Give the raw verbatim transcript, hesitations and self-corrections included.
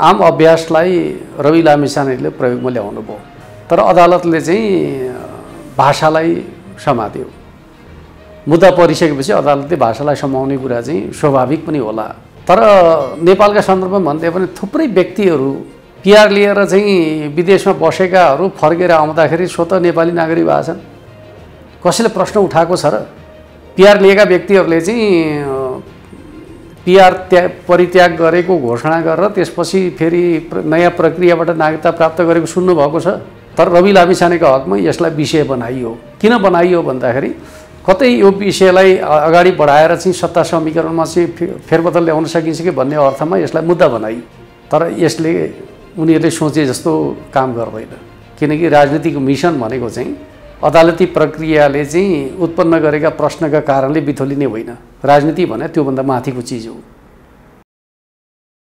आम अभ्यासलाई रवि लामिछानेले प्रयोगमा ल्याउनुभयो तर अदालतले चाहिँ भाषालाई समात्यो। मुद्दा परिसकेपछि अदालतले भाषालाई समाउने कुरा चाहिँ स्वाभाविक पनि होला तर नेपालका सन्दर्भमा भन्दै पनि थुप्रै व्यक्तिहरू पिआर लिएर चाहिँ विदेशमा बसेकाहरू फर्केर आउँदाखेरि स्वतः नेपाली नागरिक भएछन्। कसैले प्रश्न उठाएको छ र पिआर लिएका व्यक्तिहरूले चाहिँ पिआर त्याग परित्याग गरेको घोषणा गरेर त्यसपछि फेरि नयाँ प्रक्रियाबाट नागरिकता प्राप्त गरेको सुन्नु भएको छ। तर रवि लामिछानेको हकमा यसलाई विषय बनाइयो। किन बनाइयो भन्दाखेरि कतै यो विषयलाई अगाडि बढाएर चाहिँ सत्ता समीकरणमा चाहिँ फेरबदल ल्याउन सकिन्छ कि भन्ने अर्थमा यसलाई मुद्दा बनाइयो। तर यसले उनीहरूले सोचे जस्तो काम गर्दैन किनकि राजनीतिक मिशन भनेको चाहिँ अदालती प्रक्रियाले चाहिँ उत्पन्न गरेका प्रश्नका कारणले बिथोलिने होइन। राजनीति भने त्योभन्दा माथिको चीज हो।